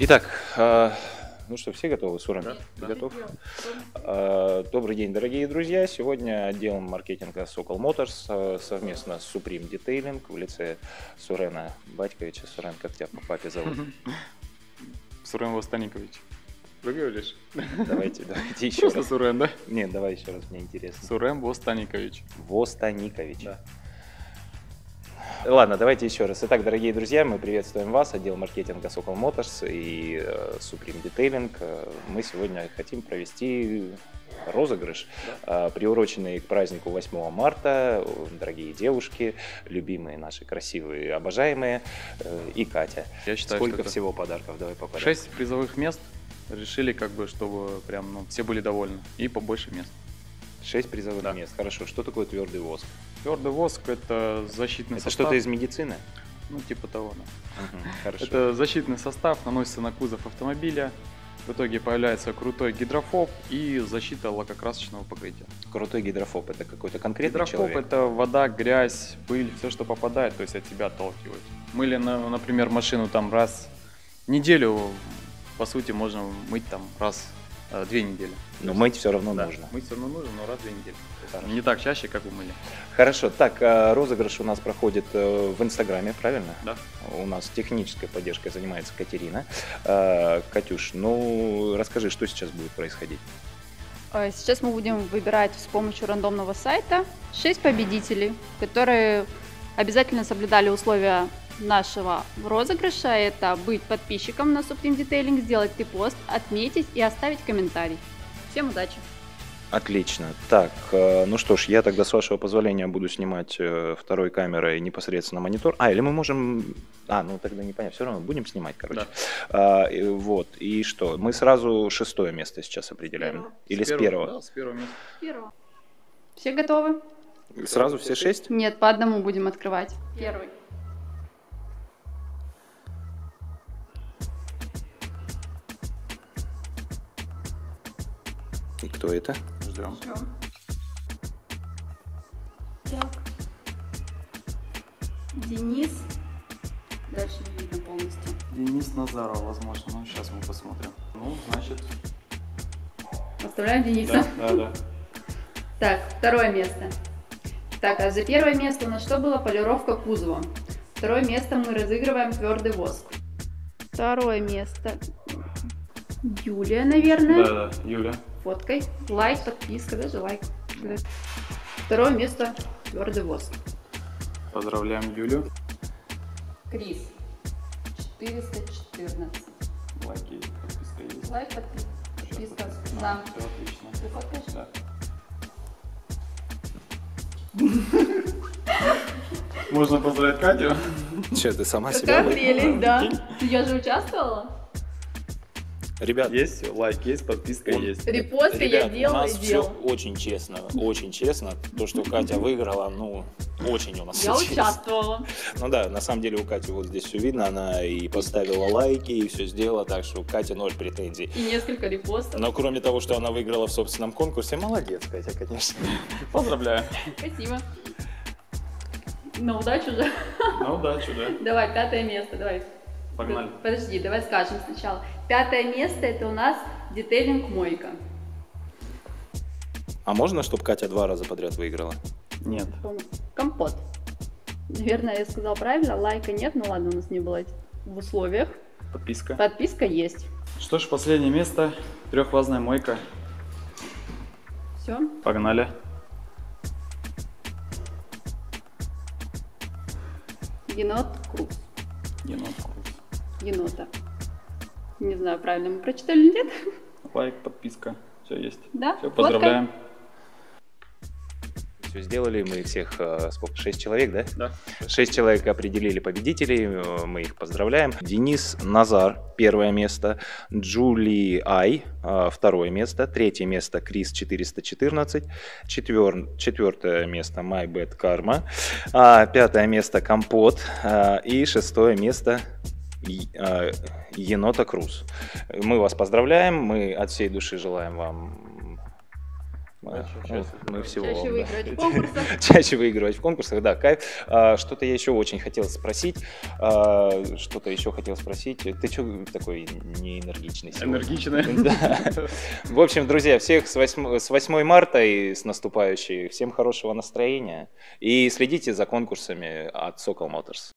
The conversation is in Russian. Итак, ну что, все готовы, Сурен? Да. Ты готов? Да. Добрый день, дорогие друзья. Сегодня отделом маркетинга Sokol Motors совместно с Supreme Detailing в лице Сурена Батьковича. Сурен, как тебя по папе зовут? Сурен Востанникович. Вы говоришь? Давайте еще раз. Сурен, да? Нет, давай еще раз, мне интересно. Сурен Востанникович. Востанникович. Да. Ладно, давайте еще раз. Итак, дорогие друзья, мы приветствуем вас, отдел маркетинга Sokol Motors и Supreme Detailing. Мы сегодня хотим провести розыгрыш, приуроченный к празднику 8 марта. Дорогие девушки, любимые наши, красивые, обожаемые, и Катя. Я считаю, сколько всего подарков? Давай по порядку. 6 призовых мест. Решили, как бы, чтобы прям, ну, все были довольны. И побольше мест. 6 призовых мест. Хорошо. Что такое твердый воск? Твердый воск – это защитный состав. Это что-то из медицины? Ну, типа того, да. Хорошо. Это защитный состав, наносится на кузов автомобиля. В итоге появляется крутой гидрофоб и защита лакокрасочного покрытия. Крутой гидрофоб – это какой-то конкретный человек? Гидрофоб – это вода, грязь, пыль, все, что попадает, то есть от тебя отталкивает. Мыли, например, машину там раз в неделю, по сути, можно мыть там раз в 2 недели. Но мыть все равно нужно. Мыть все равно нужно, но раз в 2 недели. Не так чаще, как вы мыли. Хорошо. Так, розыгрыш у нас проходит в Инстаграме, правильно? Да. У нас технической поддержкой занимается Катерина. Катюш, ну расскажи, что сейчас будет происходить? Сейчас мы будем выбирать с помощью рандомного сайта 6 победителей, которые обязательно соблюдали условия нашего розыгрыша. Это быть подписчиком на Supreme Detailing, сделать репост, отметить и оставить комментарий. Всем удачи! Отлично. Так, ну что ж, я тогда, с вашего позволения, буду снимать второй камерой непосредственно монитор. А, или мы можем... А, ну тогда непонятно, все равно будем снимать, короче. Да. Вот, и что? Мы сразу 6-е место сейчас определяем. Или с первого? Да, с первого места. Все готовы? Сразу все 6? Нет, по одному будем открывать. Первый. И кто это? Ждем. Так. Денис. Дальше не видно полностью. Денис Назаров, возможно. Ну, сейчас мы посмотрим. Ну, значит... Оставляем Дениса? Да. Так, 2-е место. Так, а за 1-е место у нас что было? Полировка кузова. 2-е место мы разыгрываем твердый воск. 2-е место... Юлия, наверное. Да, Юля. Фоткой. Лайк, подписка, даже лайк. 2-е место. Твердый воск. Поздравляем Юлю. Крис. 414. Лайки, подписка есть. Лайк, подписка. Да. Все отлично. Ты фоткаешь? Да. Можно поздравить Катю? Че, ты сама себя? Какая прелесть, да. Я же участвовала. Ребят, есть лайк, есть подписка, есть. Репосты я делал. У нас все очень честно, очень честно. То, что Катя выиграла, ну, очень у нас все честно. Я участвовала. Ну да, на самом деле у Кати вот здесь все видно, она и поставила лайки, и все сделала, так что у Кати 0 претензий. И несколько репостов. Но кроме того, что она выиграла в собственном конкурсе, молодец, Катя, конечно. Поздравляю. Спасибо. На удачу же. На удачу, да. Давай, 5-е место, давай. Погнали. Подожди, давай скажем сначала. 5-е место – это у нас детейлинг-мойка. А можно, чтобы Катя 2 раза подряд выиграла? Нет. Компот. Наверное, я сказала правильно. Лайка нет, ну ладно, у нас не было в условиях. Подписка. Подписка есть. Что ж, последнее место – 3-фазная мойка. Все. Погнали. Енот Круз. Енот Круз. Енота. Не знаю, правильно мы прочитали или нет. Лайк, подписка, все есть. Да? Все, поздравляем. Все сделали, мы всех, сколько, 6 человек, да? Да. 6 человек определили победителей, мы их поздравляем. Денис Назар, 1-е место. Джули Ай, 2-е место. 3-е место Крис 414. 4-е место My Bad Karma. 5-е место Компот. И 6-е место... Енота Круз. Мы вас поздравляем, мы от всей души желаем вам Мы всего чаще выигрывать в конкурсах. Чаще выигрывать в конкурсах, да, кайф. Что-то я еще очень хотел спросить. Ты что такой неэнергичный сегодня? Энергичный. В общем, друзья, всех с 8 марта и с наступающей. Всем хорошего настроения. И следите за конкурсами от Sokol Motors.